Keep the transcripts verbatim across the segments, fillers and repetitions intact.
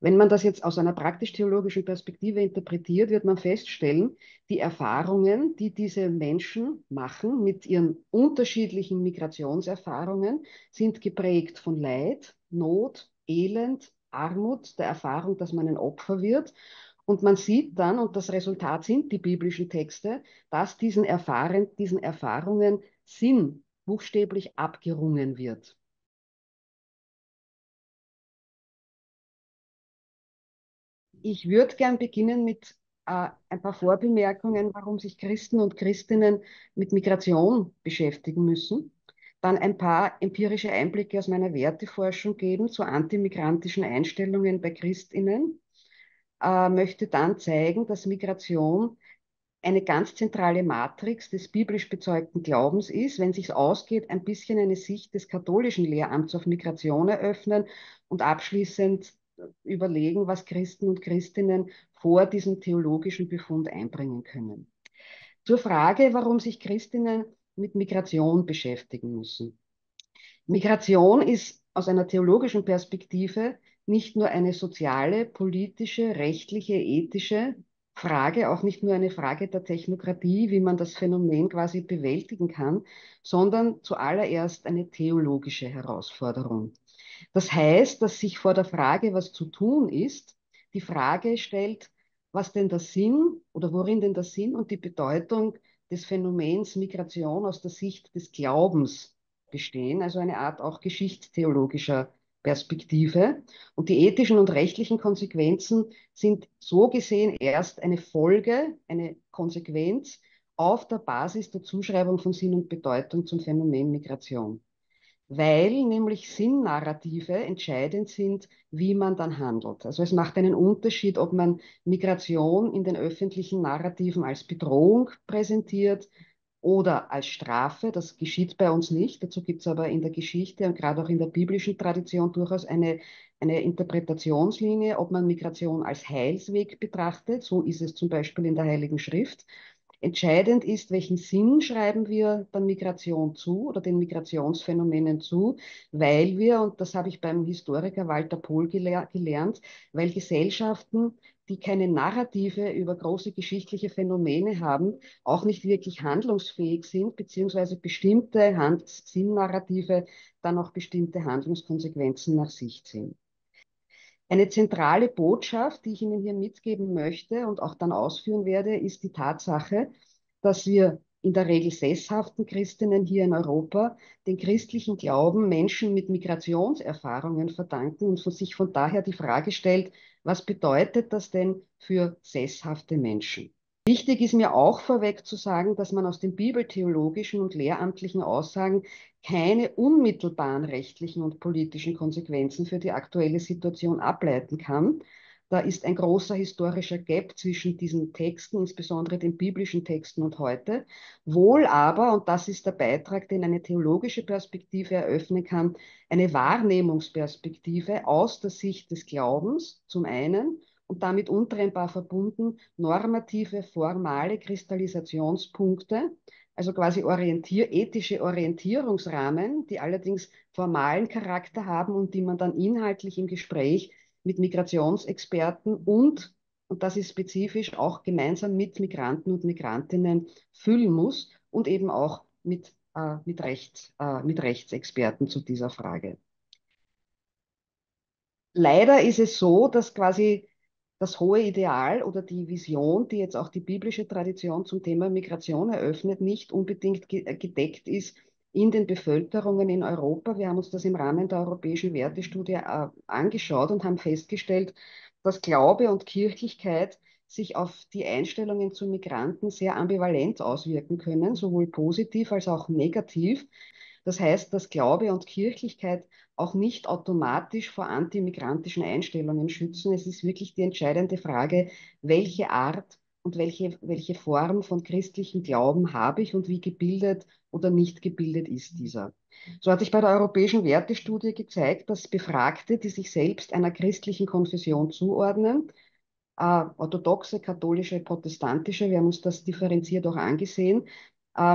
Wenn man das jetzt aus einer praktisch-theologischen Perspektive interpretiert, wird man feststellen, die Erfahrungen, die diese Menschen machen mit ihren unterschiedlichen Migrationserfahrungen, sind geprägt von Leid, Not, Elend, Armut, der Erfahrung, dass man ein Opfer wird. Und man sieht dann, und das Resultat sind die biblischen Texte, dass diesen, Erfahren, diesen Erfahrungen Sinn buchstäblich abgerungen wird. Ich würde gern beginnen mit äh, ein paar Vorbemerkungen, warum sich Christen und Christinnen mit Migration beschäftigen müssen. Dann ein paar empirische Einblicke aus meiner Werteforschung geben zu antimigrantischen Einstellungen bei Christinnen. Äh, möchte dann zeigen, dass Migration eine ganz zentrale Matrix des biblisch bezeugten Glaubens ist, wenn es sich ausgeht, ein bisschen eine Sicht des katholischen Lehramts auf Migration eröffnen und abschließend überlegen, was Christen und Christinnen vor diesem theologischen Befund einbringen können. Zur Frage, warum sich Christinnen mit Migration beschäftigen müssen. Migration ist aus einer theologischen Perspektive nicht nur eine soziale, politische, rechtliche, ethische Frage, auch nicht nur eine Frage der Technokratie, wie man das Phänomen quasi bewältigen kann, sondern zuallererst eine theologische Herausforderung. Das heißt, dass sich vor der Frage, was zu tun ist, die Frage stellt, was denn der Sinn oder worin denn der Sinn und die Bedeutung des Phänomens Migration aus der Sicht des Glaubens bestehen, also eine Art auch geschichtstheologischer Perspektive. Und die ethischen und rechtlichen Konsequenzen sind so gesehen erst eine Folge, eine Konsequenz auf der Basis der Zuschreibung von Sinn und Bedeutung zum Phänomen Migration. Weil nämlich Sinnnarrative entscheidend sind, wie man dann handelt. Also es macht einen Unterschied, ob man Migration in den öffentlichen Narrativen als Bedrohung präsentiert oder als Strafe. Das geschieht bei uns nicht. Dazu gibt es aber in der Geschichte und gerade auch in der biblischen Tradition durchaus eine, eine Interpretationslinie, ob man Migration als Heilsweg betrachtet. So ist es zum Beispiel in der Heiligen Schrift. Entscheidend ist, welchen Sinn schreiben wir der Migration zu oder den Migrationsphänomenen zu, weil wir, und das habe ich beim Historiker Walter Pohl gelehr- gelernt, weil Gesellschaften, die keine Narrative über große geschichtliche Phänomene haben, auch nicht wirklich handlungsfähig sind, beziehungsweise bestimmte Hand- Sinn-Narrative dann auch bestimmte Handlungskonsequenzen nach sich ziehen. Eine zentrale Botschaft, die ich Ihnen hier mitgeben möchte und auch dann ausführen werde, ist die Tatsache, dass wir in der Regel sesshaften Christinnen hier in Europa den christlichen Glauben Menschen mit Migrationserfahrungen verdanken und von sich von daher die Frage stellt, was bedeutet das denn für sesshafte Menschen? Wichtig ist mir auch vorweg zu sagen, dass man aus den bibeltheologischen und lehramtlichen Aussagen keine unmittelbaren rechtlichen und politischen Konsequenzen für die aktuelle Situation ableiten kann. Da ist ein großer historischer Gap zwischen diesen Texten, insbesondere den biblischen Texten und heute. Wohl aber, und das ist der Beitrag, den eine theologische Perspektive eröffnen kann, eine Wahrnehmungsperspektive aus der Sicht des Glaubens zum einen und damit untrennbar verbunden normative, formale Kristallisationspunkte, also quasi orientier ethische Orientierungsrahmen, die allerdings formalen Charakter haben und die man dann inhaltlich im Gespräch mit Migrationsexperten und, und das ist spezifisch, auch gemeinsam mit Migranten und Migrantinnen füllen muss und eben auch mit, äh, mit, Rechts, äh, mit Rechtsexperten zu dieser Frage. Leider ist es so, dass quasi das hohe Ideal oder die Vision, die jetzt auch die biblische Tradition zum Thema Migration eröffnet, nicht unbedingt gedeckt ist in den Bevölkerungen in Europa. Wir haben uns das im Rahmen der europäischen Wertestudie angeschaut und haben festgestellt, dass Glaube und Kirchlichkeit sich auf die Einstellungen zu Migranten sehr ambivalent auswirken können, sowohl positiv als auch negativ. Das heißt, dass Glaube und Kirchlichkeit auch nicht automatisch vor antimigrantischen Einstellungen schützen. Es ist wirklich die entscheidende Frage, welche Art und welche, welche Form von christlichem Glauben habe ich und wie gebildet oder nicht gebildet ist dieser. So hat sich bei der europäischen Wertestudie gezeigt, dass Befragte, die sich selbst einer christlichen Konfession zuordnen, äh, orthodoxe, katholische, protestantische, wir haben uns das differenziert auch angesehen,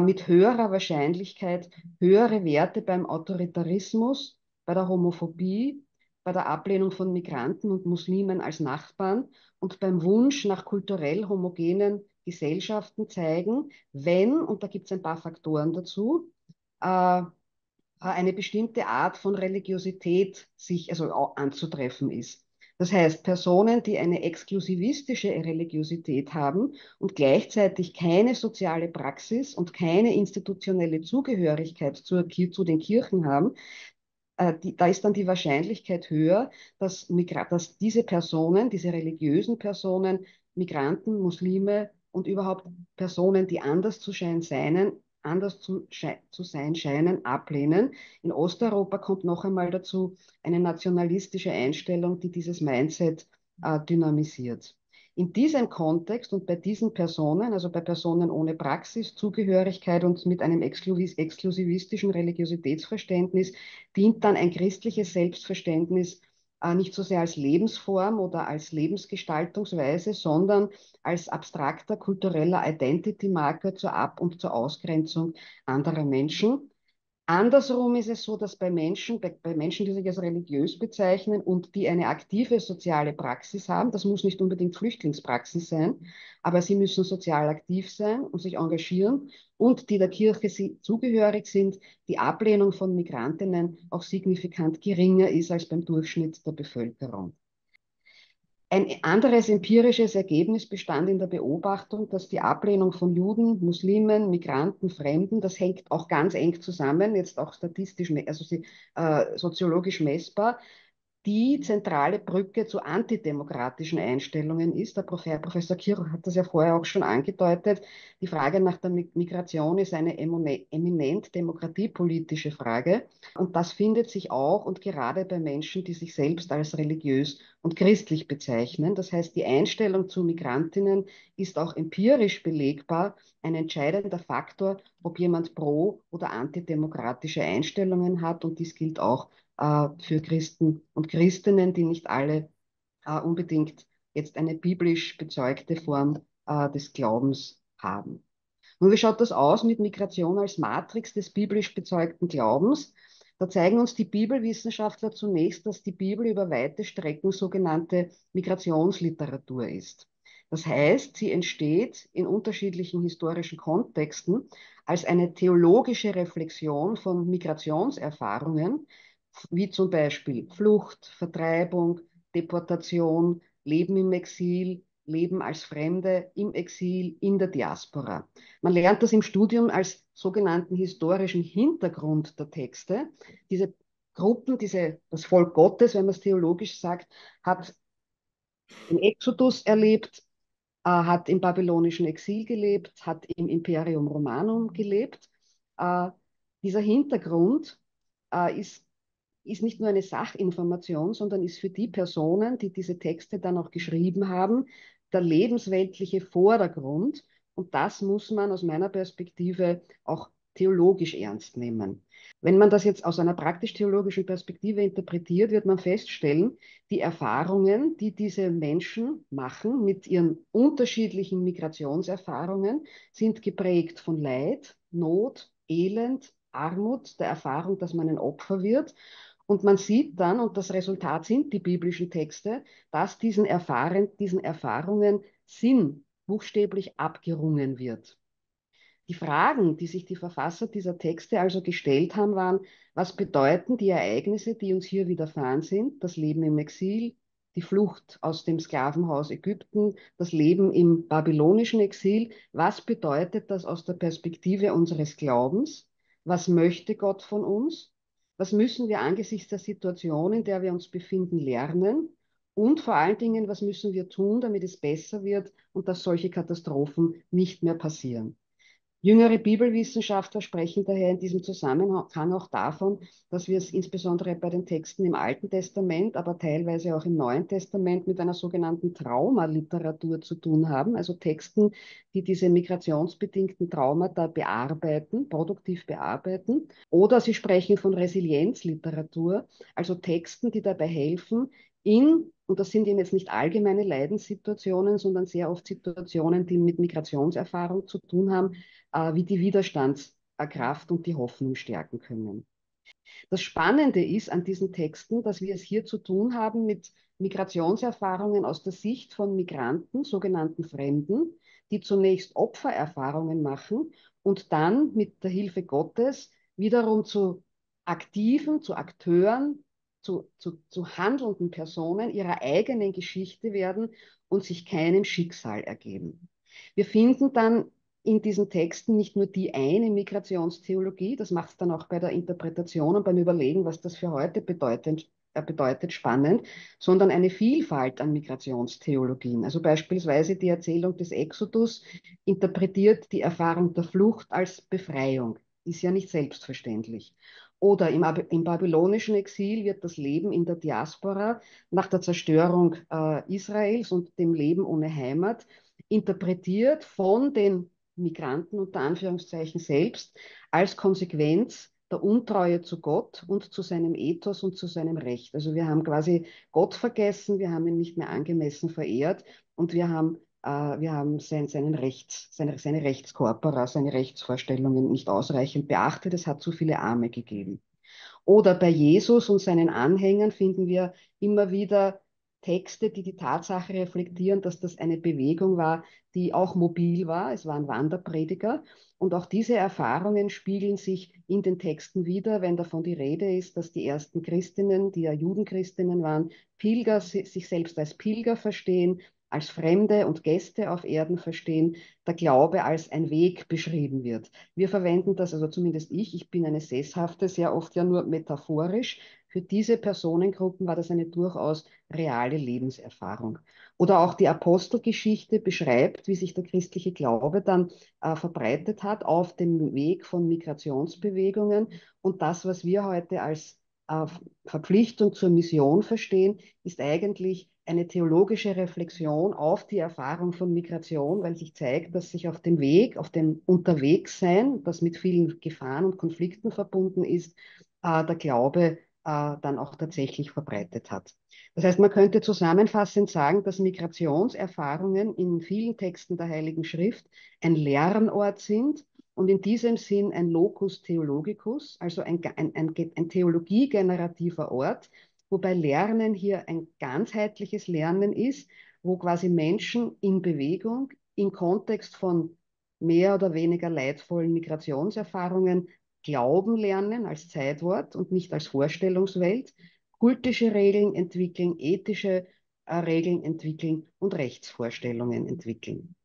mit höherer Wahrscheinlichkeit höhere Werte beim Autoritarismus, bei der Homophobie, bei der Ablehnung von Migranten und Muslimen als Nachbarn und beim Wunsch nach kulturell homogenen Gesellschaften zeigen, wenn, und da gibt es ein paar Faktoren dazu, äh, eine bestimmte Art von Religiosität sich also auch anzutreffen ist. Das heißt, Personen, die eine exklusivistische Religiosität haben und gleichzeitig keine soziale Praxis und keine institutionelle Zugehörigkeit zu, zu den Kirchen haben, äh, die, da ist dann die Wahrscheinlichkeit höher, dass, dass diese Personen, diese religiösen Personen, Migranten, Muslime und überhaupt Personen, die anders zu sein scheinen, anders zu, zu sein scheinen, ablehnen. In Osteuropa kommt noch einmal dazu eine nationalistische Einstellung, die dieses Mindset äh, dynamisiert. In diesem Kontext und bei diesen Personen, also bei Personen ohne Praxis, Zugehörigkeit und mit einem exklusivistischen Religiositätsverständnis, dient dann ein christliches Selbstverständnis äh, nicht so sehr als Lebensform oder als Lebensgestaltungsweise, sondern als abstrakter kultureller Identity-Marker zur Ab- und zur Ausgrenzung anderer Menschen. Andersrum ist es so, dass bei Menschen, bei, bei Menschen, die sich als religiös bezeichnen und die eine aktive soziale Praxis haben, das muss nicht unbedingt Flüchtlingspraxis sein, aber sie müssen sozial aktiv sein und sich engagieren und die der Kirche zugehörig sind, die Ablehnung von Migrantinnen auch signifikant geringer ist als beim Durchschnitt der Bevölkerung. Ein anderes empirisches Ergebnis bestand in der Beobachtung, dass die Ablehnung von Juden, Muslimen, Migranten, Fremden, das hängt auch ganz eng zusammen, jetzt auch statistisch, also äh, soziologisch messbar, die zentrale Brücke zu antidemokratischen Einstellungen ist. Der Professor Kirch hat das ja vorher auch schon angedeutet. Die Frage nach der Migration ist eine eminent demokratiepolitische Frage. Und das findet sich auch und gerade bei Menschen, die sich selbst als religiös und christlich bezeichnen. Das heißt, die Einstellung zu Migrantinnen ist auch empirisch belegbar ein entscheidender Faktor, ob jemand pro- oder antidemokratische Einstellungen hat. Und dies gilt auch für Christen und Christinnen, die nicht alle uh, unbedingt jetzt eine biblisch bezeugte Form uh, des Glaubens haben. Nun, wie schaut das aus mit Migration als Matrix des biblisch bezeugten Glaubens? Da zeigen uns die Bibelwissenschaftler zunächst, dass die Bibel über weite Strecken sogenannte Migrationsliteratur ist. Das heißt, sie entsteht in unterschiedlichen historischen Kontexten als eine theologische Reflexion von Migrationserfahrungen, wie zum Beispiel Flucht, Vertreibung, Deportation, Leben im Exil, Leben als Fremde, im Exil, in der Diaspora. Man lernt das im Studium als sogenannten historischen Hintergrund der Texte. Diese Gruppen, diese, das Volk Gottes, wenn man es theologisch sagt, hat den Exodus erlebt, äh, hat im babylonischen Exil gelebt, hat im Imperium Romanum gelebt. Äh, dieser Hintergrund äh, ist ist nicht nur eine Sachinformation, sondern ist für die Personen, die diese Texte dann auch geschrieben haben, der lebensweltliche Vordergrund. Und das muss man aus meiner Perspektive auch theologisch ernst nehmen. Wenn man das jetzt aus einer praktisch-theologischen Perspektive interpretiert, wird man feststellen, die Erfahrungen, die diese Menschen machen mit ihren unterschiedlichen Migrationserfahrungen, sind geprägt von Leid, Not, Elend, Armut, der Erfahrung, dass man ein Opfer wird. Und man sieht dann, und das Resultat sind die biblischen Texte, dass diesen, Erfahren, diesen Erfahrungen Sinn buchstäblich abgerungen wird. Die Fragen, die sich die Verfasser dieser Texte also gestellt haben, waren, was bedeuten die Ereignisse, die uns hier widerfahren sind, das Leben im Exil, die Flucht aus dem Sklavenhaus Ägypten, das Leben im babylonischen Exil, was bedeutet das aus der Perspektive unseres Glaubens? Was möchte Gott von uns? Was müssen wir angesichts der Situation, in der wir uns befinden, lernen? Und vor allen Dingen, was müssen wir tun, damit es besser wird und dass solche Katastrophen nicht mehr passieren? Jüngere Bibelwissenschaftler sprechen daher in diesem Zusammenhang auch davon, dass wir es insbesondere bei den Texten im Alten Testament, aber teilweise auch im Neuen Testament mit einer sogenannten Traumaliteratur zu tun haben, also Texten, die diese migrationsbedingten Traumata bearbeiten, produktiv bearbeiten. Oder sie sprechen von Resilienzliteratur, also Texten, die dabei helfen, in, und das sind eben jetzt nicht allgemeine Leidenssituationen, sondern sehr oft Situationen, die mit Migrationserfahrung zu tun haben, äh, wie die Widerstandskraft und die Hoffnung stärken können. Das Spannende ist an diesen Texten, dass wir es hier zu tun haben mit Migrationserfahrungen aus der Sicht von Migranten, sogenannten Fremden, die zunächst Opfererfahrungen machen und dann mit der Hilfe Gottes wiederum zu aktiven, zu Akteuren, zu, zu, zu handelnden Personen ihrer eigenen Geschichte werden und sich keinem Schicksal ergeben. Wir finden dann in diesen Texten nicht nur die eine Migrationstheologie, das macht es dann auch bei der Interpretation und beim Überlegen, was das für heute bedeutet, bedeutet spannend, sondern eine Vielfalt an Migrationstheologien. Also beispielsweise die Erzählung des Exodus interpretiert die Erfahrung der Flucht als Befreiung. Ist ja nicht selbstverständlich. Oder im, im babylonischen Exil wird das Leben in der Diaspora nach der Zerstörung äh, Israels und dem Leben ohne Heimat interpretiert von den Migranten unter Anführungszeichen selbst als Konsequenz der Untreue zu Gott und zu seinem Ethos und zu seinem Recht. Also wir haben quasi Gott vergessen, wir haben ihn nicht mehr angemessen verehrt und wir haben, äh, wir haben sein, seinen Rechts, seine, seine Rechtskörper, seine Rechtsvorstellungen nicht ausreichend beachtet. Es hat zu viele Arme gegeben. Oder bei Jesus und seinen Anhängern finden wir immer wieder Texte, die die Tatsache reflektieren, dass das eine Bewegung war, die auch mobil war. Es waren Wanderprediger. Und auch diese Erfahrungen spiegeln sich in den Texten wider, wenn davon die Rede ist, dass die ersten Christinnen, die ja Judenchristinnen waren, Pilger, sich selbst als Pilger verstehen, als Fremde und Gäste auf Erden verstehen, der Glaube als ein Weg beschrieben wird. Wir verwenden das, also zumindest ich, ich bin eine Sesshafte, sehr oft ja nur metaphorisch. Für diese Personengruppen war das eine durchaus reale Lebenserfahrung. Oder auch die Apostelgeschichte beschreibt, wie sich der christliche Glaube dann äh, verbreitet hat auf dem Weg von Migrationsbewegungen. Und das, was wir heute als äh, Verpflichtung zur Mission verstehen, ist eigentlich eine theologische Reflexion auf die Erfahrung von Migration, weil sich zeigt, dass sich auf dem Weg, auf dem Unterwegssein, das mit vielen Gefahren und Konflikten verbunden ist, äh, der Glaube dann auch tatsächlich verbreitet hat. Das heißt, man könnte zusammenfassend sagen, dass Migrationserfahrungen in vielen Texten der Heiligen Schrift ein Lernort sind und in diesem Sinn ein Locus Theologicus, also ein, ein, ein, ein theologiegenerativer Ort, wobei Lernen hier ein ganzheitliches Lernen ist, wo quasi Menschen in Bewegung im Kontext von mehr oder weniger leidvollen Migrationserfahrungen Glauben lernen als Zeitwort und nicht als Vorstellungswelt, kultische Regeln entwickeln, ethische äh, Regeln entwickeln und Rechtsvorstellungen entwickeln.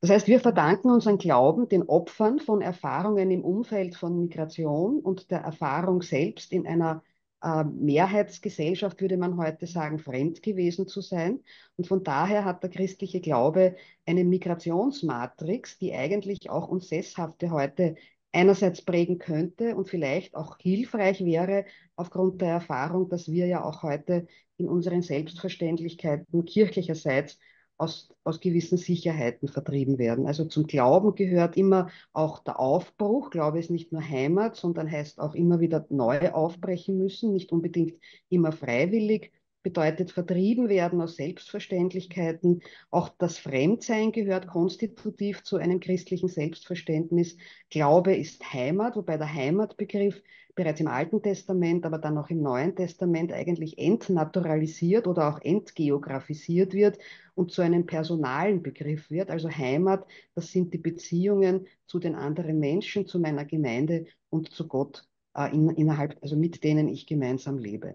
Das heißt, wir verdanken unseren Glauben den Opfern von Erfahrungen im Umfeld von Migration und der Erfahrung selbst in einer äh, Mehrheitsgesellschaft, würde man heute sagen, fremd gewesen zu sein. Und von daher hat der christliche Glaube eine Migrationsmatrix, die eigentlich auch uns Sesshafte heute einerseits prägen könnte und vielleicht auch hilfreich wäre, aufgrund der Erfahrung, dass wir ja auch heute in unseren Selbstverständlichkeiten kirchlicherseits aus, aus gewissen Sicherheiten vertrieben werden. Also zum Glauben gehört immer auch der Aufbruch. Glaube ist nicht nur Heimat, sondern heißt auch immer wieder neu aufbrechen müssen, nicht unbedingt immer freiwillig. Bedeutet vertrieben werden aus Selbstverständlichkeiten. Auch das Fremdsein gehört konstitutiv zu einem christlichen Selbstverständnis. Glaube ist Heimat, wobei der Heimatbegriff bereits im Alten Testament, aber dann auch im Neuen Testament eigentlich entnaturalisiert oder auch entgeografisiert wird und zu einem personalen Begriff wird. Also Heimat, das sind die Beziehungen zu den anderen Menschen, zu meiner Gemeinde und zu Gott, äh, in, innerhalb, also mit denen ich gemeinsam lebe.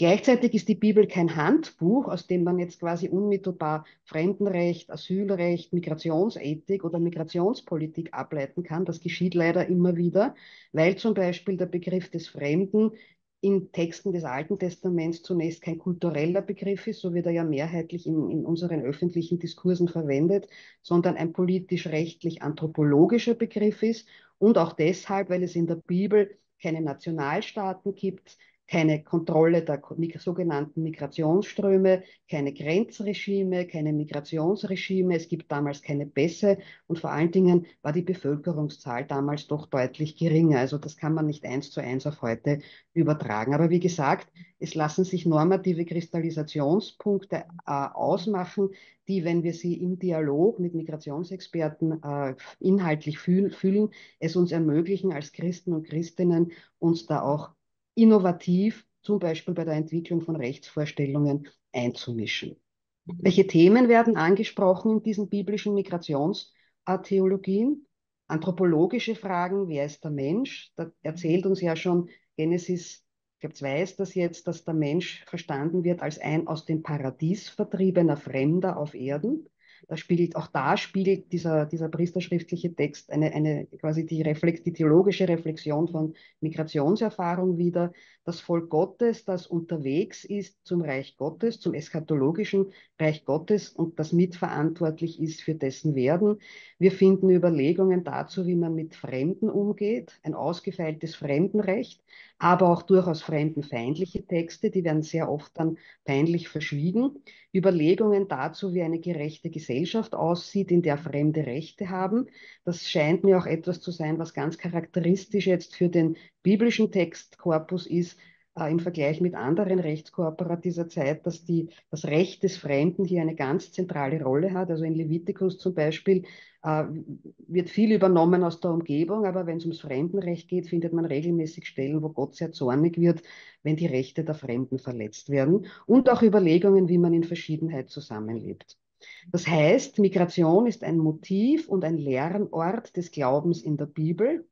Gleichzeitig ist die Bibel kein Handbuch, aus dem man jetzt quasi unmittelbar Fremdenrecht, Asylrecht, Migrationsethik oder Migrationspolitik ableiten kann. Das geschieht leider immer wieder, weil zum Beispiel der Begriff des Fremden in Texten des Alten Testaments zunächst kein kultureller Begriff ist, so wird er ja mehrheitlich in, in unseren öffentlichen Diskursen verwendet, sondern ein politisch-rechtlich-anthropologischer Begriff ist und auch deshalb, weil es in der Bibel keine Nationalstaaten gibt, keine Kontrolle der sogenannten Migrationsströme, keine Grenzregime, keine Migrationsregime. Es gibt damals keine Pässe und vor allen Dingen war die Bevölkerungszahl damals doch deutlich geringer. Also das kann man nicht eins zu eins auf heute übertragen. Aber wie gesagt, es lassen sich normative Kristallisationspunkte äh, ausmachen, die, wenn wir sie im Dialog mit Migrationsexperten äh, inhaltlich fühlen, es uns ermöglichen, als Christen und Christinnen uns da auch innovativ zum Beispiel bei der Entwicklung von Rechtsvorstellungen einzumischen. Welche Themen werden angesprochen in diesen biblischen Migrationstheologien? Anthropologische Fragen, wer ist der Mensch? Da erzählt uns ja schon Genesis, ich glaube, zwei ist das jetzt, dass der Mensch verstanden wird als ein aus dem Paradies vertriebener Fremder auf Erden. Da spiegelt, auch da spiegelt dieser, dieser priesterschriftliche Text eine, eine quasi die, Reflex, die theologische Reflexion von Migrationserfahrung wider. Das Volk Gottes, das unterwegs ist zum Reich Gottes, zum eschatologischen Reich Gottes und das mitverantwortlich ist für dessen Werden. Wir finden Überlegungen dazu, wie man mit Fremden umgeht, ein ausgefeiltes Fremdenrecht, aber auch durchaus fremdenfeindliche Texte, die werden sehr oft dann peinlich verschwiegen. Überlegungen dazu, wie eine gerechte Gesellschaft aussieht, in der Fremde Rechte haben. Das scheint mir auch etwas zu sein, was ganz charakteristisch jetzt für den biblischen Textkorpus ist, äh, im Vergleich mit anderen Rechtskörpora dieser Zeit, dass die, das Recht des Fremden hier eine ganz zentrale Rolle hat. Also in Levitikus zum Beispiel äh, wird viel übernommen aus der Umgebung, aber wenn es ums Fremdenrecht geht, findet man regelmäßig Stellen, wo Gott sehr zornig wird, wenn die Rechte der Fremden verletzt werden. Und auch Überlegungen, wie man in Verschiedenheit zusammenlebt. Das heißt, Migration ist ein Motiv und ein Lernort des Glaubens in der Bibel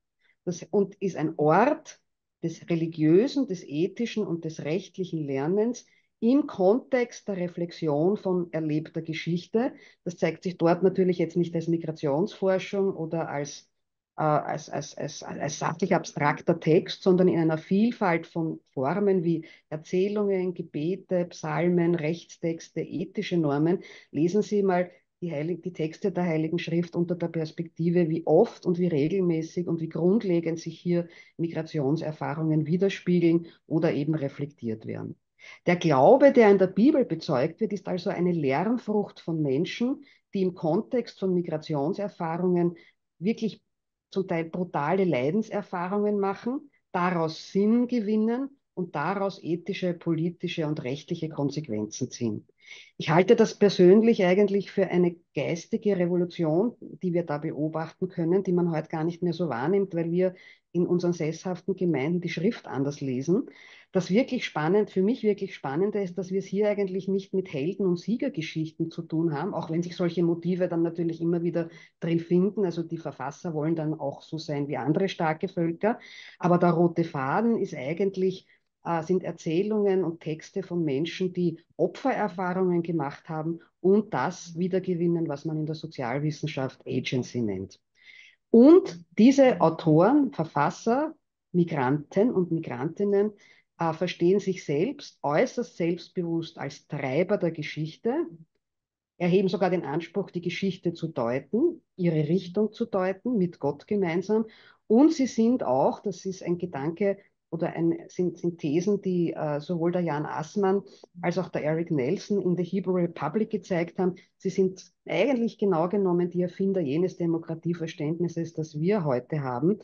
das, und ist ein Ort des religiösen, des ethischen und des rechtlichen Lernens im Kontext der Reflexion von erlebter Geschichte. Das zeigt sich dort natürlich jetzt nicht als Migrationsforschung oder als, äh, als, als, als, als sachlich abstrakter Text, sondern in einer Vielfalt von Formen wie Erzählungen, Gebete, Psalmen, Rechtstexte, ethische Normen. Lesen Sie mal die, Heilig- die Texte der Heiligen Schrift unter der Perspektive, wie oft und wie regelmäßig und wie grundlegend sich hier Migrationserfahrungen widerspiegeln oder eben reflektiert werden. Der Glaube, der in der Bibel bezeugt wird, ist also eine Lernfrucht von Menschen, die im Kontext von Migrationserfahrungen wirklich zum Teil brutale Leidenserfahrungen machen, daraus Sinn gewinnen und daraus ethische, politische und rechtliche Konsequenzen ziehen. Ich halte das persönlich eigentlich für eine geistige Revolution, die wir da beobachten können, die man heute gar nicht mehr so wahrnimmt, weil wir in unseren sesshaften Gemeinden die Schrift anders lesen. Das wirklich spannend, für mich wirklich Spannende ist, dass wir es hier eigentlich nicht mit Helden- und Siegergeschichten zu tun haben, auch wenn sich solche Motive dann natürlich immer wieder drin finden. Also die Verfasser wollen dann auch so sein wie andere starke Völker. Aber der rote Faden ist eigentlich... sind Erzählungen und Texte von Menschen, die Opfererfahrungen gemacht haben und das wiedergewinnen, was man in der Sozialwissenschaft Agency nennt. Und diese Autoren, Verfasser, Migranten und Migrantinnen äh, verstehen sich selbst äußerst selbstbewusst als Treiber der Geschichte, erheben sogar den Anspruch, die Geschichte zu deuten, ihre Richtung zu deuten, mit Gott gemeinsam. Und sie sind auch, das ist ein Gedanke, oder ein, sind, sind Thesen, die äh, sowohl der Jan Assmann als auch der Eric Nelson in The Hebrew Republic gezeigt haben. Sie sind eigentlich genau genommen die Erfinder jenes Demokratieverständnisses, das wir heute haben,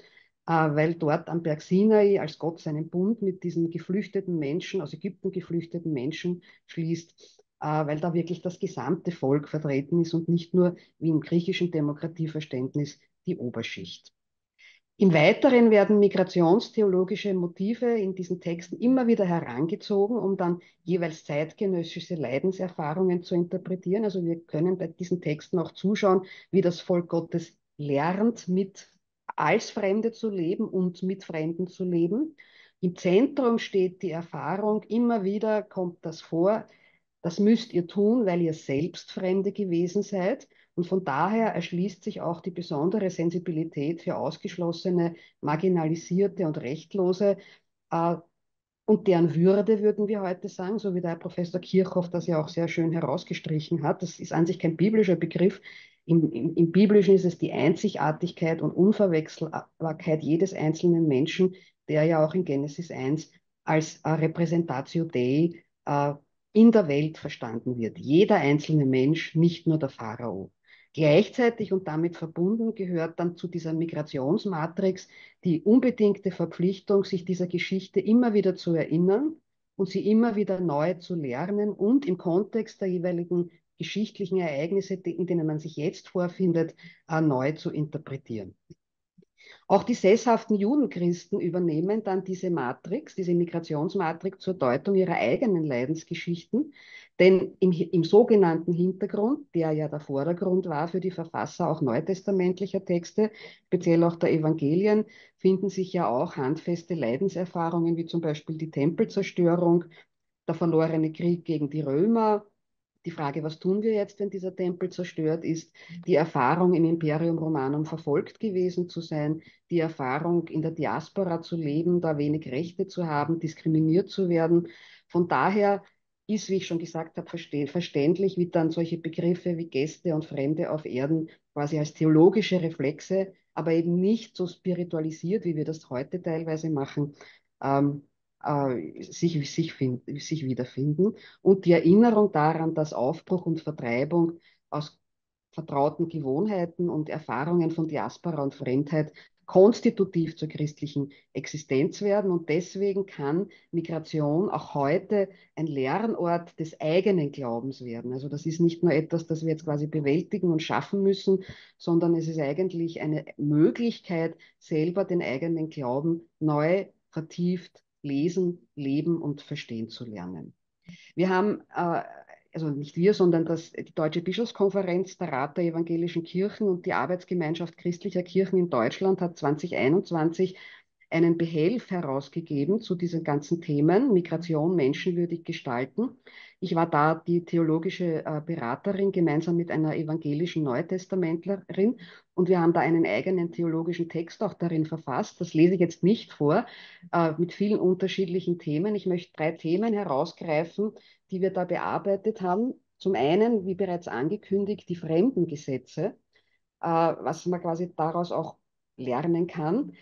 äh, weil dort am Berg Sinai, als Gott seinen Bund mit diesen geflüchteten Menschen, aus Ägypten geflüchteten Menschen schließt, weil da wirklich das gesamte Volk vertreten ist und nicht nur wie im griechischen Demokratieverständnis die Oberschicht. Im Weiteren werden migrationstheologische Motive in diesen Texten immer wieder herangezogen, um dann jeweils zeitgenössische Leidenserfahrungen zu interpretieren. Also wir können bei diesen Texten auch zuschauen, wie das Volk Gottes lernt, mit als Fremde zu leben und mit Fremden zu leben. Im Zentrum steht die Erfahrung, immer wieder kommt das vor, das müsst ihr tun, weil ihr selbst Fremde gewesen seid. Und von daher erschließt sich auch die besondere Sensibilität für Ausgeschlossene, Marginalisierte und Rechtlose äh, und deren Würde, würden wir heute sagen, so wie der Herr Professor Kirchhoff das ja auch sehr schön herausgestrichen hat. Das ist an sich kein biblischer Begriff. Im, im, im Biblischen ist es die Einzigartigkeit und Unverwechselbarkeit jedes einzelnen Menschen, der ja auch in Genesis eins als äh, Repräsentatio Dei äh, in der Welt verstanden wird. Jeder einzelne Mensch, nicht nur der Pharao. Gleichzeitig und damit verbunden gehört dann zu dieser Migrationsmatrix die unbedingte Verpflichtung, sich dieser Geschichte immer wieder zu erinnern und sie immer wieder neu zu lernen und im Kontext der jeweiligen geschichtlichen Ereignisse, in denen man sich jetzt vorfindet, neu zu interpretieren. Auch die sesshaften Judenchristen übernehmen dann diese Matrix, diese Migrationsmatrix zur Deutung ihrer eigenen Leidensgeschichten, denn im, im sogenannten Hintergrund, der ja der Vordergrund war für die Verfasser auch neutestamentlicher Texte, speziell auch der Evangelien, finden sich ja auch handfeste Leidenserfahrungen, wie zum Beispiel die Tempelzerstörung, der verlorene Krieg gegen die Römer, die Frage, was tun wir jetzt, wenn dieser Tempel zerstört ist, die Erfahrung, im Imperium Romanum verfolgt gewesen zu sein, die Erfahrung, in der Diaspora zu leben, da wenig Rechte zu haben, diskriminiert zu werden. Von daher ist, wie ich schon gesagt habe, verste- verständlich, wie dann solche Begriffe wie Gäste und Fremde auf Erden quasi als theologische Reflexe, aber eben nicht so spiritualisiert, wie wir das heute teilweise machen, ähm, Sich, sich, find, sich wiederfinden und die Erinnerung daran, dass Aufbruch und Vertreibung aus vertrauten Gewohnheiten und Erfahrungen von Diaspora und Fremdheit konstitutiv zur christlichen Existenz werden, und deswegen kann Migration auch heute ein Lernort des eigenen Glaubens werden. Also das ist nicht nur etwas, das wir jetzt quasi bewältigen und schaffen müssen, sondern es ist eigentlich eine Möglichkeit, selber den eigenen Glauben neu vertieft lesen, leben und verstehen zu lernen. Wir haben, äh, also nicht wir, sondern das, die Deutsche Bischofskonferenz, der Rat der Evangelischen Kirchen und die Arbeitsgemeinschaft christlicher Kirchen in Deutschland hat zweitausendeinundzwanzig einen Behelf herausgegeben zu diesen ganzen Themen, Migration menschenwürdig gestalten. Ich war da die theologische äh, Beraterin gemeinsam mit einer evangelischen Neutestamentlerin, und wir haben da einen eigenen theologischen Text auch darin verfasst. Das lese ich jetzt nicht vor, äh, mit vielen unterschiedlichen Themen. Ich möchte drei Themen herausgreifen, die wir da bearbeitet haben. Zum einen, wie bereits angekündigt, die Fremdengesetze, äh, was man quasi daraus auch lernen kann.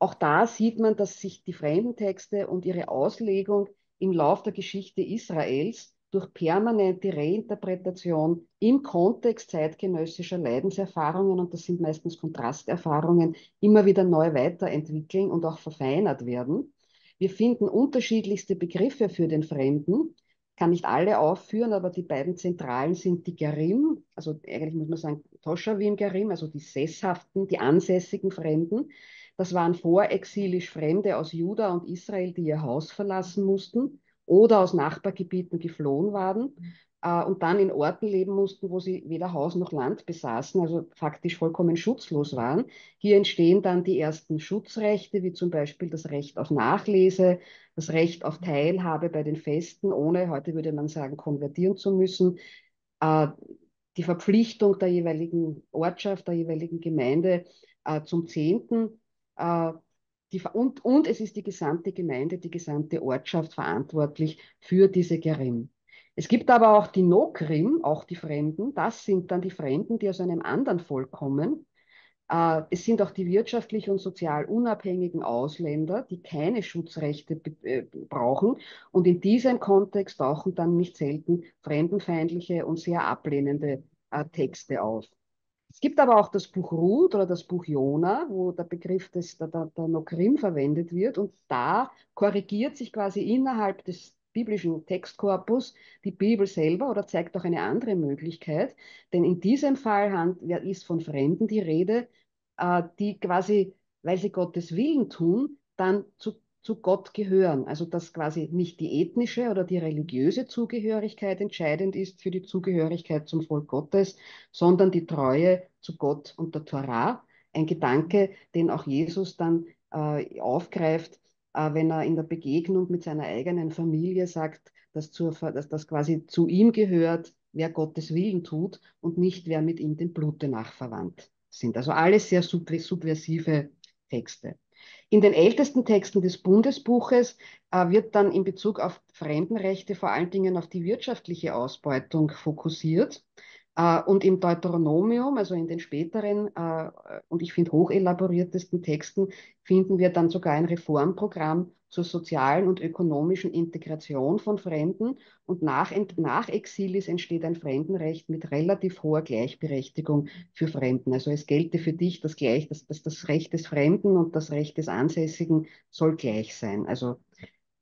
Auch da sieht man, dass sich die Fremdentexte und ihre Auslegung im Lauf der Geschichte Israels durch permanente Reinterpretation im Kontext zeitgenössischer Leidenserfahrungen, und das sind meistens Kontrasterfahrungen, immer wieder neu weiterentwickeln und auch verfeinert werden. Wir finden unterschiedlichste Begriffe für den Fremden, kann nicht alle aufführen, aber die beiden zentralen sind die Garim, also eigentlich muss man sagen Toshavim Garim, also die sesshaften, die ansässigen Fremden. Das waren vorexilisch Fremde aus Juda und Israel, die ihr Haus verlassen mussten oder aus Nachbargebieten geflohen waren äh, und dann in Orten leben mussten, wo sie weder Haus noch Land besaßen, also faktisch vollkommen schutzlos waren. Hier entstehen dann die ersten Schutzrechte, wie zum Beispiel das Recht auf Nachlese, das Recht auf Teilhabe bei den Festen, ohne, heute würde man sagen, konvertieren zu müssen, äh, die Verpflichtung der jeweiligen Ortschaft, der jeweiligen Gemeinde äh, zum Zehnten. Die, und, und es ist die gesamte Gemeinde, die gesamte Ortschaft verantwortlich für diese Gerim. Es gibt aber auch die Nokrim, auch die Fremden. Das sind dann die Fremden, die aus einem anderen Volk kommen. Es sind auch die wirtschaftlich und sozial unabhängigen Ausländer, die keine Schutzrechte brauchen. Und in diesem Kontext tauchen dann nicht selten fremdenfeindliche und sehr ablehnende Texte auf. Es gibt aber auch das Buch Ruth oder das Buch Jona, wo der Begriff des, der, der Nokrim verwendet wird, und da korrigiert sich quasi innerhalb des biblischen Textkorpus die Bibel selber oder zeigt auch eine andere Möglichkeit, denn in diesem Fall ist von Fremden die Rede, die quasi, weil sie Gottes Willen tun, dann zu zu Gott gehören, also dass quasi nicht die ethnische oder die religiöse Zugehörigkeit entscheidend ist für die Zugehörigkeit zum Volk Gottes, sondern die Treue zu Gott und der Torah, ein Gedanke, den auch Jesus dann äh, aufgreift, äh, wenn er in der Begegnung mit seiner eigenen Familie sagt, dass, zur, dass das quasi zu ihm gehört, wer Gottes Willen tut und nicht wer mit ihm dem Blute nachverwandt sind. Also alles sehr subversive Texte. In den ältesten Texten des Bundesbuches äh, wird dann in Bezug auf Fremdenrechte vor allen Dingen auf die wirtschaftliche Ausbeutung fokussiert. Äh, und im Deuteronomium, also in den späteren äh, und ich finde hochelaboriertesten Texten, finden wir dann sogar ein Reformprogramm zur sozialen und ökonomischen Integration von Fremden. Und nach, nach Exilis entsteht ein Fremdenrecht mit relativ hoher Gleichberechtigung für Fremden. Also es gelte für dich das Gleich, dass das, das Recht des Fremden und das Recht des Ansässigen soll gleich sein. Also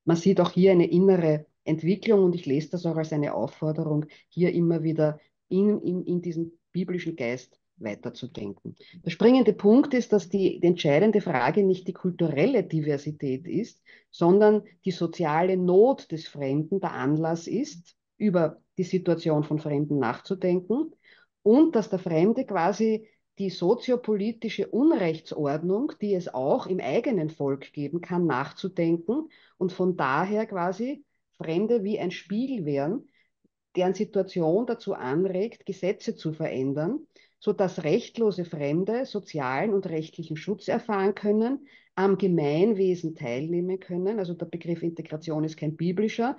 man sieht auch hier eine innere Entwicklung, und ich lese das auch als eine Aufforderung, hier immer wieder in, in, in diesen biblischen Geist weiterzudenken. Der springende Punkt ist, dass die, die entscheidende Frage nicht die kulturelle Diversität ist, sondern die soziale Not des Fremden der Anlass ist, über die Situation von Fremden nachzudenken und dass der Fremde quasi die soziopolitische Unrechtsordnung, die es auch im eigenen Volk geben kann, nachzudenken und von daher quasi Fremde wie ein Spiegel wären, deren Situation dazu anregt, Gesetze zu verändern, sodass rechtlose Fremde sozialen und rechtlichen Schutz erfahren können, am Gemeinwesen teilnehmen können. Also der Begriff Integration ist kein biblischer,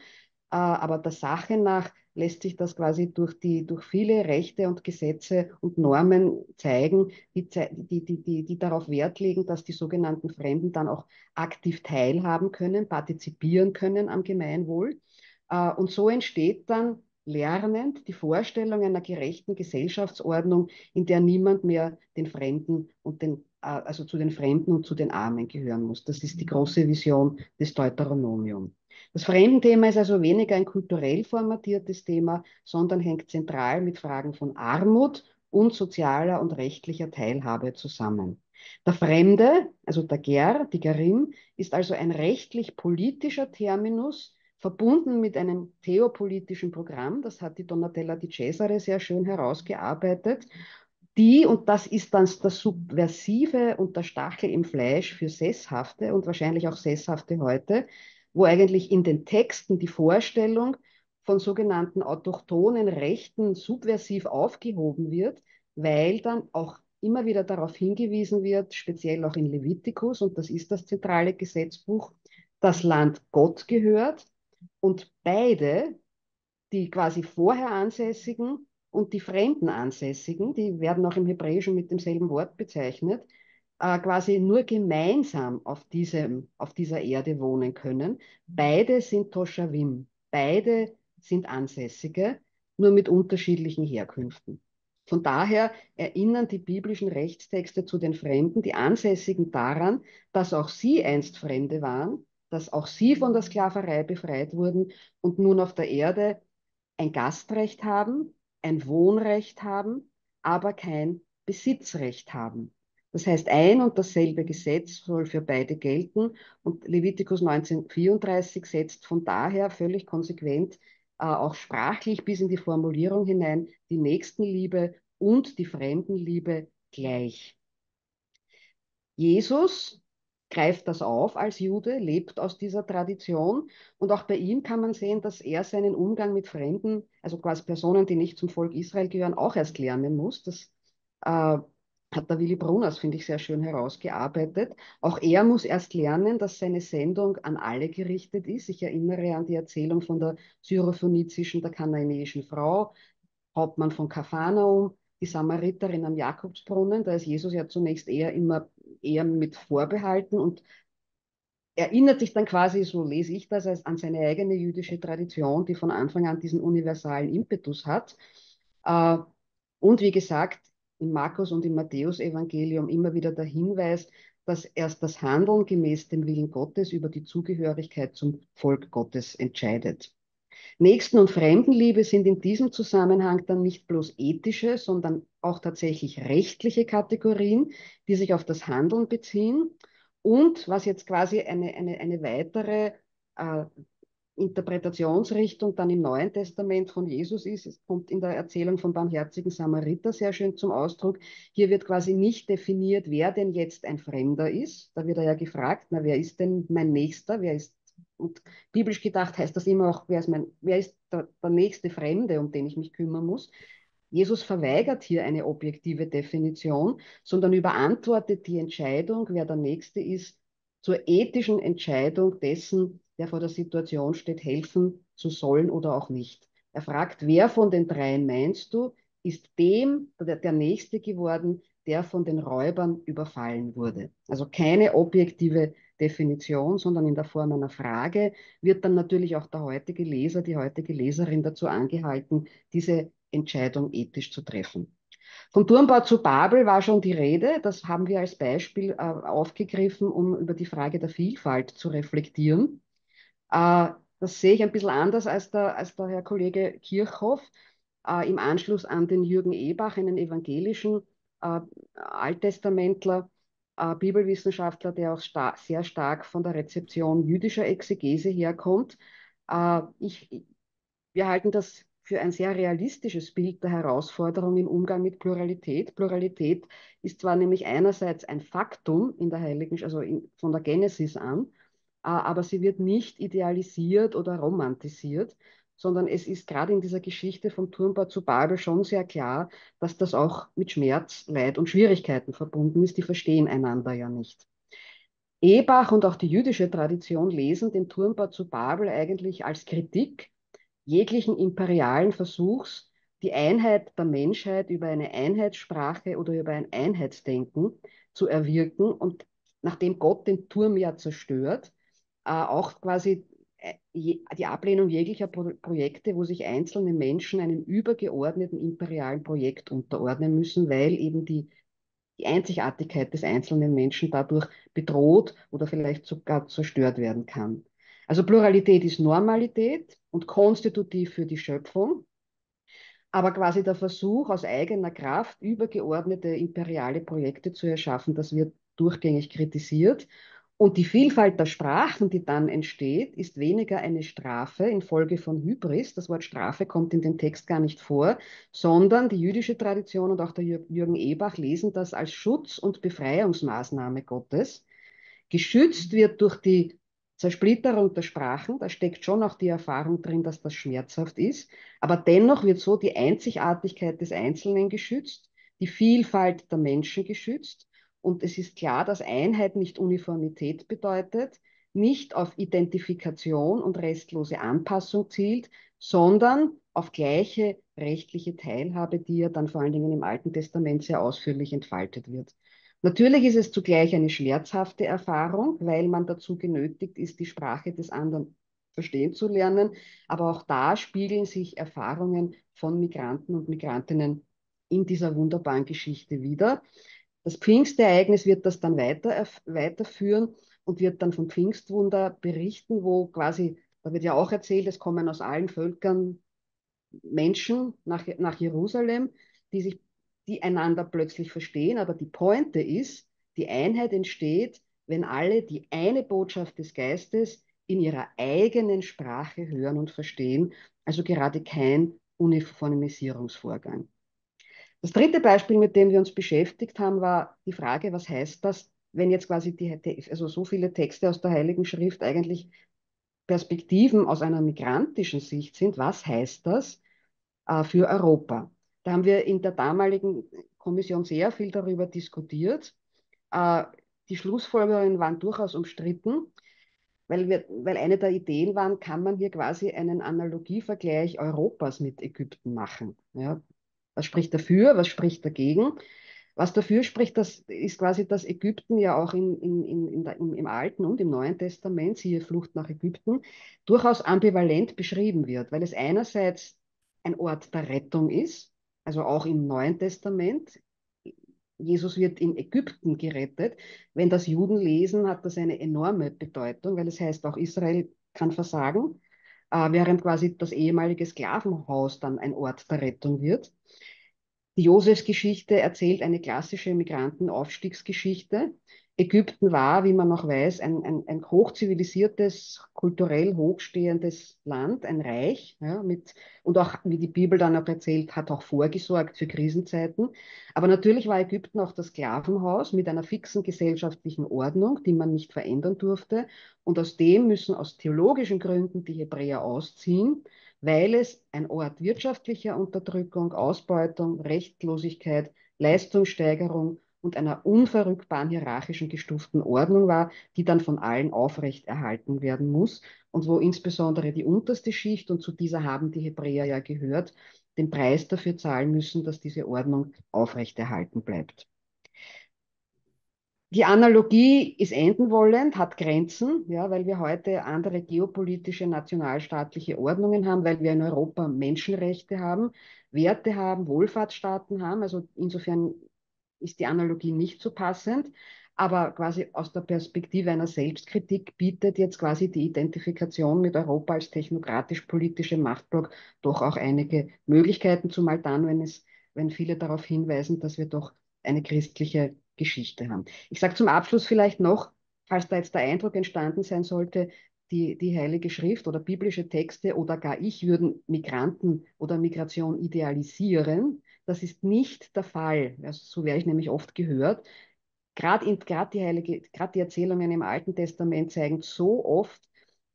aber der Sache nach lässt sich das quasi durch, die, durch viele Rechte und Gesetze und Normen zeigen, die, die, die, die, die darauf Wert legen, dass die sogenannten Fremden dann auch aktiv teilhaben können, partizipieren können am Gemeinwohl. Und so entsteht dann lernend die Vorstellung einer gerechten Gesellschaftsordnung, in der niemand mehr den Fremden und den, also zu den Fremden und zu den Armen gehören muss. Das ist die große Vision des Deuteronomium. Das Fremdenthema ist also weniger ein kulturell formatiertes Thema, sondern hängt zentral mit Fragen von Armut und sozialer und rechtlicher Teilhabe zusammen. Der Fremde, also der Ger, die Gerim, ist also ein rechtlich-politischer Terminus, verbunden mit einem theopolitischen Programm, das hat die Donatella di Cesare sehr schön herausgearbeitet, die, und das ist dann das Subversive und der Stachel im Fleisch für Sesshafte und wahrscheinlich auch Sesshafte heute, wo eigentlich in den Texten die Vorstellung von sogenannten autochthonen Rechten subversiv aufgehoben wird, weil dann auch immer wieder darauf hingewiesen wird, speziell auch in Levitikus, und das ist das zentrale Gesetzbuch, das Land Gott gehört und beide, die quasi vorher Ansässigen und die fremden Ansässigen, die werden auch im Hebräischen mit demselben Wort bezeichnet, quasi nur gemeinsam auf, diesem, auf dieser Erde wohnen können. Beide sind Toshavim, beide sind Ansässige, nur mit unterschiedlichen Herkünften. Von daher erinnern die biblischen Rechtstexte zu den Fremden, die Ansässigen daran, dass auch sie einst Fremde waren, dass auch sie von der Sklaverei befreit wurden und nun auf der Erde ein Gastrecht haben, ein Wohnrecht haben, aber kein Besitzrecht haben. Das heißt, ein und dasselbe Gesetz soll für beide gelten und Levitikus neunzehn vierunddreißig setzt von daher völlig konsequent äh, auch sprachlich bis in die Formulierung hinein die Nächstenliebe und die Fremdenliebe gleich. Jesus greift das auf als Jude, lebt aus dieser Tradition und auch bei ihm kann man sehen, dass er seinen Umgang mit Fremden, also quasi Personen, die nicht zum Volk Israel gehören, auch erst lernen muss. Das äh, hat der Willi Brunas, finde ich, sehr schön herausgearbeitet. Auch er muss erst lernen, dass seine Sendung an alle gerichtet ist. Ich erinnere an die Erzählung von der syrophönizischen, der kanaanäischen Frau, Hauptmann von Kafarnaum, die Samariterin am Jakobsbrunnen, da ist Jesus ja zunächst eher immer eher mit Vorbehalten und erinnert sich dann quasi, so lese ich das, als an seine eigene jüdische Tradition, die von Anfang an diesen universalen Impetus hat. Und wie gesagt, im Markus- und im Matthäus-Evangelium immer wieder der Hinweis, dass erst das Handeln gemäß dem Willen Gottes über die Zugehörigkeit zum Volk Gottes entscheidet. Nächsten- und Fremdenliebe sind in diesem Zusammenhang dann nicht bloß ethische, sondern auch tatsächlich rechtliche Kategorien, die sich auf das Handeln beziehen. Und was jetzt quasi eine, eine, eine weitere äh, Interpretationsrichtung dann im Neuen Testament von Jesus ist, es kommt in der Erzählung vom barmherzigen Samariter sehr schön zum Ausdruck, hier wird quasi nicht definiert, wer denn jetzt ein Fremder ist. Da wird er ja gefragt, na, wer ist denn mein Nächster, wer ist Und biblisch gedacht heißt das immer auch, wer ist, mein, wer ist der, der nächste Fremde, um den ich mich kümmern muss. Jesus verweigert hier eine objektive Definition, sondern überantwortet die Entscheidung, wer der Nächste ist, zur ethischen Entscheidung dessen, der vor der Situation steht, helfen zu sollen oder auch nicht. Er fragt, wer von den dreien meinst du, ist dem der, der Nächste geworden, der von den Räubern überfallen wurde. Also keine objektive Definition, sondern in der Form einer Frage wird dann natürlich auch der heutige Leser, die heutige Leserin dazu angehalten, diese Entscheidung ethisch zu treffen. Vom Turmbau zu Babel war schon die Rede, das haben wir als Beispiel äh, aufgegriffen, um über die Frage der Vielfalt zu reflektieren. Äh, das sehe ich ein bisschen anders als der, als der Herr Kollege Kirchhoff äh, im Anschluss an den Jürgen Ebach, einen evangelischen äh, Alttestamentler, äh, Bibelwissenschaftler, der auch sta sehr stark von der Rezeption jüdischer Exegese herkommt. Äh, ich, wir halten das für ein sehr realistisches Bild der Herausforderung im Umgang mit Pluralität. Pluralität ist zwar nämlich einerseits ein Faktum in der Heiligen, also in, von der Genesis an, äh, aber sie wird nicht idealisiert oder romantisiert, sondern es ist gerade in dieser Geschichte vom Turmbau zu Babel schon sehr klar, dass das auch mit Schmerz, Leid und Schwierigkeiten verbunden ist. Die verstehen einander ja nicht. Ebach und auch die jüdische Tradition lesen den Turmbau zu Babel eigentlich als Kritik jeglichen imperialen Versuchs, die Einheit der Menschheit über eine Einheitssprache oder über ein Einheitsdenken zu erwirken. Und nachdem Gott den Turm ja zerstört, äh, auch quasi die Ablehnung jeglicher Pro Projekte, wo sich einzelne Menschen einem übergeordneten imperialen Projekt unterordnen müssen, weil eben die, die Einzigartigkeit des einzelnen Menschen dadurch bedroht oder vielleicht sogar zerstört werden kann. Also Pluralität ist Normalität und konstitutiv für die Schöpfung, aber quasi der Versuch, aus eigener Kraft übergeordnete imperiale Projekte zu erschaffen, das wird durchgängig kritisiert. Und die Vielfalt der Sprachen, die dann entsteht, ist weniger eine Strafe infolge von Hybris. Das Wort Strafe kommt in dem Text gar nicht vor, sondern die jüdische Tradition und auch der Jürgen Ebach lesen das als Schutz- und Befreiungsmaßnahme Gottes. Geschützt wird durch die Zersplitterung der Sprachen, da steckt schon auch die Erfahrung drin, dass das schmerzhaft ist, aber dennoch wird so die Einzigartigkeit des Einzelnen geschützt, die Vielfalt der Menschen geschützt. Und es ist klar, dass Einheit nicht Uniformität bedeutet, nicht auf Identifikation und restlose Anpassung zielt, sondern auf gleiche rechtliche Teilhabe, die ja dann vor allen Dingen im Alten Testament sehr ausführlich entfaltet wird. Natürlich ist es zugleich eine schmerzhafte Erfahrung, weil man dazu genötigt ist, die Sprache des anderen verstehen zu lernen. Aber auch da spiegeln sich Erfahrungen von Migranten und Migrantinnen in dieser wunderbaren Geschichte wider. Das Pfingstereignis wird das dann weiter, weiterführen und wird dann vom Pfingstwunder berichten, wo quasi, da wird ja auch erzählt, es kommen aus allen Völkern Menschen nach, nach Jerusalem, die, sich, die einander plötzlich verstehen. Aber die Pointe ist, die Einheit entsteht, wenn alle die eine Botschaft des Geistes in ihrer eigenen Sprache hören und verstehen. Also gerade kein Uniformisierungsvorgang. Das dritte Beispiel, mit dem wir uns beschäftigt haben, war die Frage, was heißt das, wenn jetzt quasi die, also so viele Texte aus der Heiligen Schrift eigentlich Perspektiven aus einer migrantischen Sicht sind, was heißt das äh, für Europa? Da haben wir in der damaligen Kommission sehr viel darüber diskutiert. Äh, die Schlussfolgerungen waren durchaus umstritten, weil, wir, weil eine der Ideen waren, kann man hier quasi einen Analogievergleich Europas mit Ägypten machen, ja? Was spricht dafür, was spricht dagegen? Was dafür spricht, das ist quasi, dass Ägypten ja auch in, in, in der, im, im Alten und im Neuen Testament, siehe Flucht nach Ägypten, durchaus ambivalent beschrieben wird, weil es einerseits ein Ort der Rettung ist, also auch im Neuen Testament. Jesus wird in Ägypten gerettet. Wenn das Juden lesen, hat das eine enorme Bedeutung, weil es heißt, auch Israel kann versagen, während quasi das ehemalige Sklavenhaus dann ein Ort der Rettung wird. Die Josefsgeschichte erzählt eine klassische Migrantenaufstiegsgeschichte. Ägypten war, wie man noch weiß, ein, ein, ein hochzivilisiertes, kulturell hochstehendes Land, ein Reich, ja, mit, und auch, wie die Bibel dann auch erzählt, hat auch vorgesorgt für Krisenzeiten. Aber natürlich war Ägypten auch das Sklavenhaus mit einer fixen gesellschaftlichen Ordnung, die man nicht verändern durfte. Und aus dem müssen aus theologischen Gründen die Hebräer ausziehen, weil es ein Ort wirtschaftlicher Unterdrückung, Ausbeutung, Rechtlosigkeit, Leistungssteigerung und einer unverrückbaren hierarchischen gestuften Ordnung war, die dann von allen aufrechterhalten werden muss und wo insbesondere die unterste Schicht, und zu dieser haben die Hebräer ja gehört, den Preis dafür zahlen müssen, dass diese Ordnung aufrechterhalten bleibt. Die Analogie ist enden wollend, hat Grenzen, ja, weil wir heute andere geopolitische, nationalstaatliche Ordnungen haben, weil wir in Europa Menschenrechte haben, Werte haben, Wohlfahrtsstaaten haben. Also insofern ist die Analogie nicht so passend, aber quasi aus der Perspektive einer Selbstkritik bietet jetzt quasi die Identifikation mit Europa als technokratisch-politische Machtblock doch auch einige Möglichkeiten, zumal dann, wenn es, wenn viele darauf hinweisen, dass wir doch eine christliche Geschichte haben. Ich sage zum Abschluss vielleicht noch, falls da jetzt der Eindruck entstanden sein sollte, die, die Heilige Schrift oder biblische Texte oder gar ich würden Migranten oder Migration idealisieren. Das ist nicht der Fall. Also so werde ich nämlich oft gehört. Gerade die, Heilige, gerade die Erzählungen im Alten Testament zeigen so oft,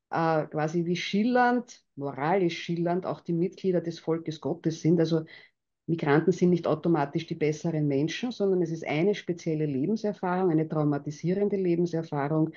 äh, quasi wie schillernd, moralisch schillernd auch die Mitglieder des Volkes Gottes sind. Also Migranten sind nicht automatisch die besseren Menschen, sondern es ist eine spezielle Lebenserfahrung, eine traumatisierende Lebenserfahrung,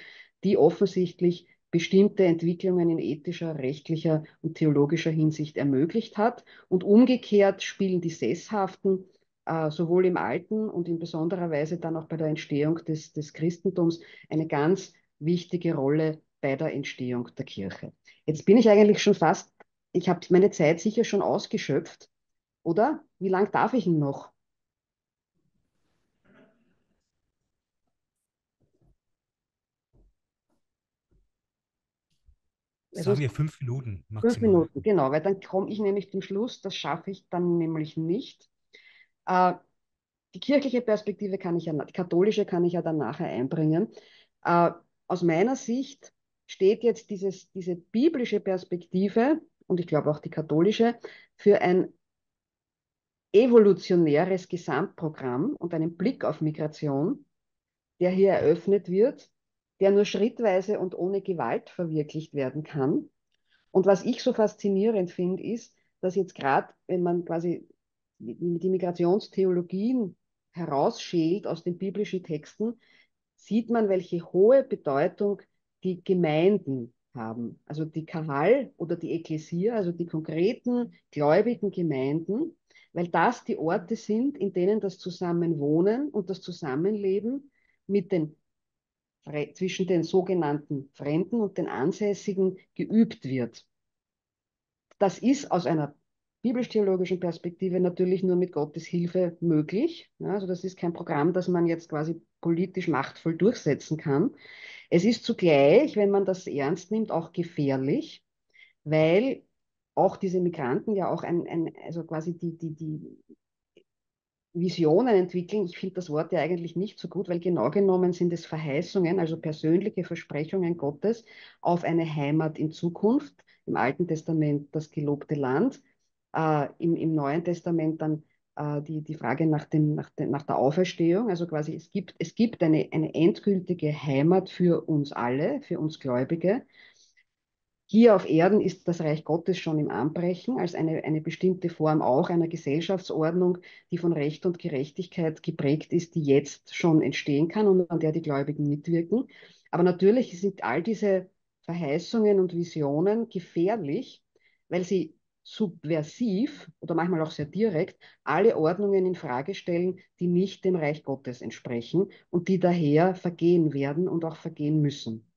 die offensichtlich bestimmte Entwicklungen in ethischer, rechtlicher und theologischer Hinsicht ermöglicht hat. Und umgekehrt spielen die Sesshaften Äh, sowohl im Alten und in besonderer Weise dann auch bei der Entstehung des, des Christentums eine ganz wichtige Rolle bei der Entstehung der Kirche. Jetzt bin ich eigentlich schon fast, ich habe meine Zeit sicher schon ausgeschöpft, oder? Wie lang darf ich denn noch? Sagen wir fünf Minuten maximal. Fünf Minuten, genau, weil dann komme ich nämlich zum Schluss, das schaffe ich dann nämlich nicht. Die kirchliche Perspektive kann ich ja, die katholische kann ich ja dann nachher einbringen. Aus meiner Sicht steht jetzt dieses, diese biblische Perspektive und ich glaube auch die katholische für ein evolutionäres Gesamtprogramm und einen Blick auf Migration, der hier eröffnet wird, der nur schrittweise und ohne Gewalt verwirklicht werden kann. Und was ich so faszinierend finde, ist, dass jetzt gerade, wenn man quasi die Migrationstheologien herausschält aus den biblischen Texten, sieht man, welche hohe Bedeutung die Gemeinden haben. Also die Kahal oder die Ekklesia, also die konkreten gläubigen Gemeinden, weil das die Orte sind, in denen das Zusammenwohnen und das Zusammenleben mit den, zwischen den sogenannten Fremden und den Ansässigen geübt wird. Das ist aus einer biblisch-theologischen Perspektive natürlich nur mit Gottes Hilfe möglich. Ja, also das ist kein Programm, das man jetzt quasi politisch machtvoll durchsetzen kann. Es ist zugleich, wenn man das ernst nimmt, auch gefährlich, weil auch diese Migranten ja auch ein, ein, also quasi die, die, die Visionen entwickeln. Ich finde das Wort ja eigentlich nicht so gut, weil genau genommen sind es Verheißungen, also persönliche Versprechungen Gottes auf eine Heimat in Zukunft, im Alten Testament das gelobte Land, Äh, im, im Neuen Testament dann äh, die, die Frage nach, dem, nach, de, nach der Auferstehung. Also quasi es gibt, es gibt eine, eine endgültige Heimat für uns alle, für uns Gläubige. Hier auf Erden ist das Reich Gottes schon im Anbrechen, als eine, eine bestimmte Form auch einer Gesellschaftsordnung, die von Recht und Gerechtigkeit geprägt ist, die jetzt schon entstehen kann und an der die Gläubigen mitwirken. Aber natürlich sind all diese Verheißungen und Visionen gefährlich, weil sie subversiv oder manchmal auch sehr direkt alle Ordnungen in Frage stellen, die nicht dem Reich Gottes entsprechen und die daher vergehen werden und auch vergehen müssen.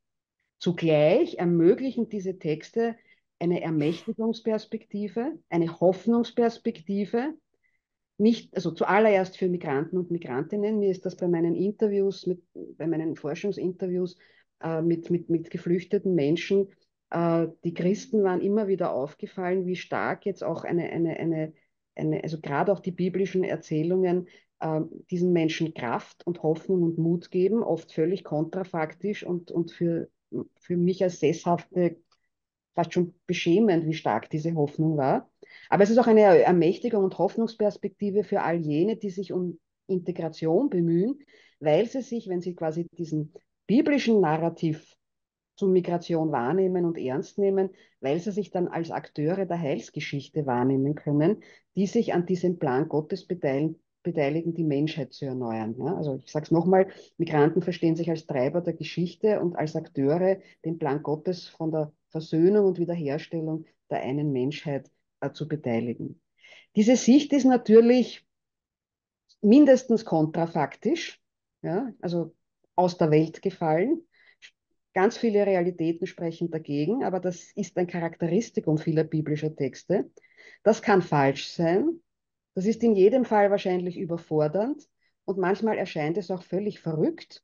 Zugleich ermöglichen diese Texte eine Ermächtigungsperspektive, eine Hoffnungsperspektive, nicht, also zuallererst für Migranten und Migrantinnen. Mir ist das bei meinen Interviews, mit, bei meinen Forschungsinterviews äh, mit, mit, mit geflüchteten Menschen, die Christen waren immer wieder aufgefallen, wie stark jetzt auch eine, eine, eine, eine also gerade auch die biblischen Erzählungen äh, diesen Menschen Kraft und Hoffnung und Mut geben, oft völlig kontrafaktisch und, und für, für mich als Sesshafte fast schon beschämend, wie stark diese Hoffnung war. Aber es ist auch eine Ermächtigung und Hoffnungsperspektive für all jene, die sich um Integration bemühen, weil sie sich, wenn sie quasi diesen biblischen Narrativ zu Migration wahrnehmen und ernst nehmen, weil sie sich dann als Akteure der Heilsgeschichte wahrnehmen können, die sich an diesem Plan Gottes beteiligen, die Menschheit zu erneuern. Ja, also ich sage es nochmal, Migranten verstehen sich als Treiber der Geschichte und als Akteure, den Plan Gottes von der Versöhnung und Wiederherstellung der einen Menschheit äh, zu beteiligen. Diese Sicht ist natürlich mindestens kontrafaktisch, ja, also aus der Welt gefallen. Ganz viele Realitäten sprechen dagegen, aber das ist ein Charakteristikum vieler biblischer Texte. Das kann falsch sein, das ist in jedem Fall wahrscheinlich überfordernd und manchmal erscheint es auch völlig verrückt,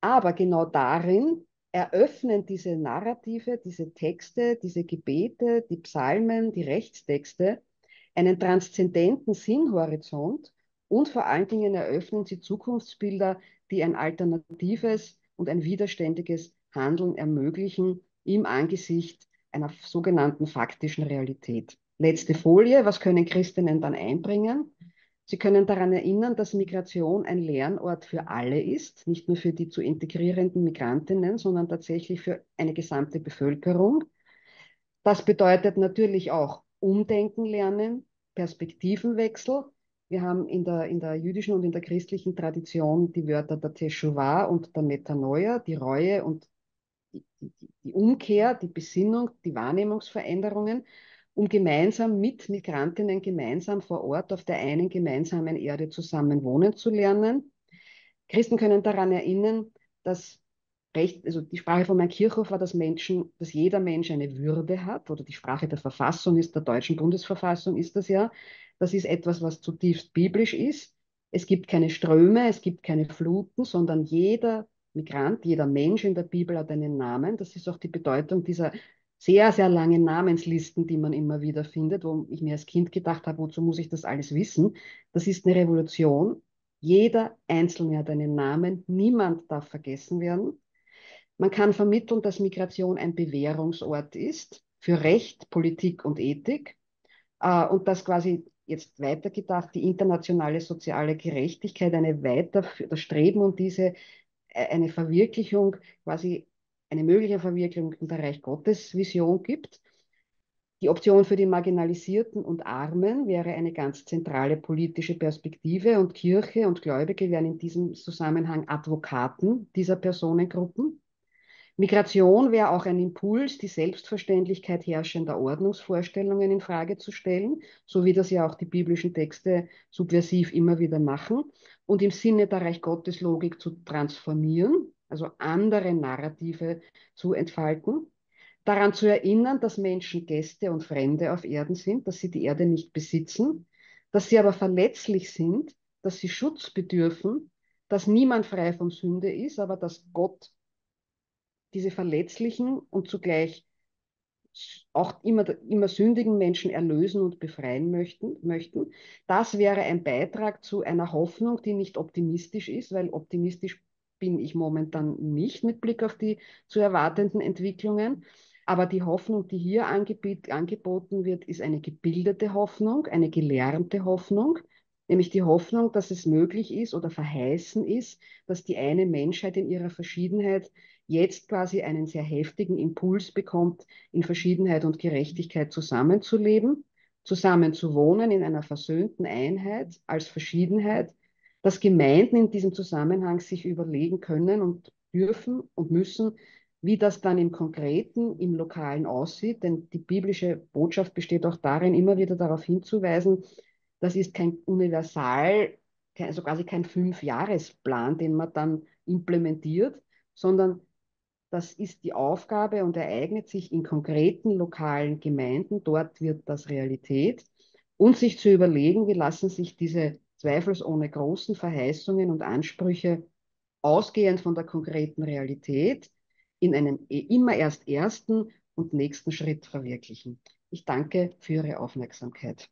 aber genau darin eröffnen diese Narrative, diese Texte, diese Gebete, die Psalmen, die Rechtstexte einen transzendenten Sinnhorizont Und vor allen Dingen eröffnen sie Zukunftsbilder, die ein alternatives und ein widerständiges Handeln ermöglichen im Angesicht einer sogenannten faktischen Realität. Letzte Folie, was können Christinnen dann einbringen? Sie können daran erinnern, dass Migration ein Lernort für alle ist, nicht nur für die zu integrierenden Migrantinnen, sondern tatsächlich für eine gesamte Bevölkerung. Das bedeutet natürlich auch Umdenken lernen, Perspektivenwechsel. Wir haben in der, in der jüdischen und in der christlichen Tradition die Wörter der Teshuvah und der Metanoia, die Reue und die, die, die Umkehr, die Besinnung, die Wahrnehmungsveränderungen, um gemeinsam mit Migrantinnen, gemeinsam vor Ort auf der einen gemeinsamen Erde zusammen wohnen zu lernen. Christen können daran erinnern, dass Recht, also die Sprache von Mein Kirchhoff war, dass, Menschen, dass jeder Mensch eine Würde hat, oder die Sprache der Verfassung ist, der deutschen Bundesverfassung ist das ja. Das ist etwas, was zutiefst biblisch ist. Es gibt keine Ströme, es gibt keine Fluten, sondern jeder Migrant, jeder Mensch in der Bibel hat einen Namen. Das ist auch die Bedeutung dieser sehr, sehr langen Namenslisten, die man immer wieder findet, wo ich mir als Kind gedacht habe, wozu muss ich das alles wissen? Das ist eine Revolution. Jeder Einzelne hat einen Namen. Niemand darf vergessen werden. Man kann vermitteln, dass Migration ein Bewährungsort ist für Recht, Politik und Ethik, äh, und dass quasi jetzt weitergedacht die internationale soziale Gerechtigkeit, eine weiter das Streben und diese, eine Verwirklichung quasi eine mögliche Verwirklichung der Reich Gottes Vision gibt. Die Option für die Marginalisierten und Armen wäre eine ganz zentrale politische Perspektive, und Kirche und Gläubige wären in diesem Zusammenhang Advokaten dieser Personengruppen. Migration wäre auch ein Impuls, die Selbstverständlichkeit herrschender Ordnungsvorstellungen in Frage zu stellen, so wie das ja auch die biblischen Texte subversiv immer wieder machen, und im Sinne der Reich Gottes Logik zu transformieren, also andere Narrative zu entfalten, daran zu erinnern, dass Menschen Gäste und Fremde auf Erden sind, dass sie die Erde nicht besitzen, dass sie aber verletzlich sind, dass sie Schutz bedürfen, dass niemand frei von Sünde ist, aber dass Gott diese verletzlichen und zugleich auch immer, immer sündigen Menschen erlösen und befreien möchten, möchten. Das wäre ein Beitrag zu einer Hoffnung, die nicht optimistisch ist, weil optimistisch bin ich momentan nicht mit Blick auf die zu erwartenden Entwicklungen. Aber die Hoffnung, die hier angeboten wird, ist eine gebildete Hoffnung, eine gelernte Hoffnung, nämlich die Hoffnung, dass es möglich ist oder verheißen ist, dass die eine Menschheit in ihrer Verschiedenheit jetzt quasi einen sehr heftigen Impuls bekommt, in Verschiedenheit und Gerechtigkeit zusammenzuleben, zusammenzuwohnen in einer versöhnten Einheit als Verschiedenheit, dass Gemeinden in diesem Zusammenhang sich überlegen können und dürfen und müssen, wie das dann im Konkreten, im Lokalen aussieht, denn die biblische Botschaft besteht auch darin, immer wieder darauf hinzuweisen, das ist kein Universal, also quasi kein Fünfjahresplan, den man dann implementiert, sondern das ist die Aufgabe und ereignet sich in konkreten lokalen Gemeinden, dort wird das Realität, und sich zu überlegen, wie lassen sich diese zweifelsohne großen Verheißungen und Ansprüche ausgehend von der konkreten Realität in einem immer erst ersten und nächsten Schritt verwirklichen. Ich danke für Ihre Aufmerksamkeit.